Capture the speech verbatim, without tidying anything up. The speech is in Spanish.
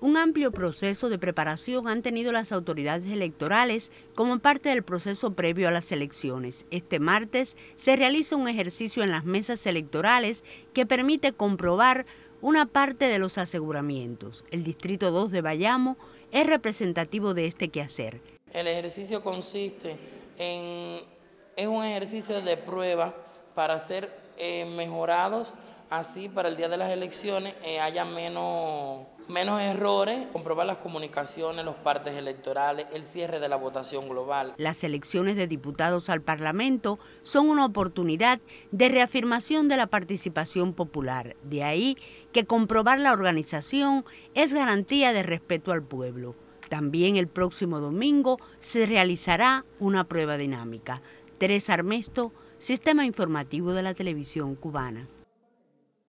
Un amplio proceso de preparación han tenido las autoridades electorales como parte del proceso previo a las elecciones. Este martes se realiza un ejercicio en las mesas electorales que permite comprobar una parte de los aseguramientos. El Distrito dos de Bayamo es representativo de este quehacer. El ejercicio consiste en es un ejercicio de prueba para ser eh, mejorados, así para el día de las elecciones eh, haya menos... menos errores, comprobar las comunicaciones, los partes electorales, el cierre de la votación global. Las elecciones de diputados al Parlamento son una oportunidad de reafirmación de la participación popular. De ahí que comprobar la organización es garantía de respeto al pueblo. También el próximo domingo se realizará una prueba dinámica. Teresa Armesto, Sistema Informativo de la Televisión Cubana.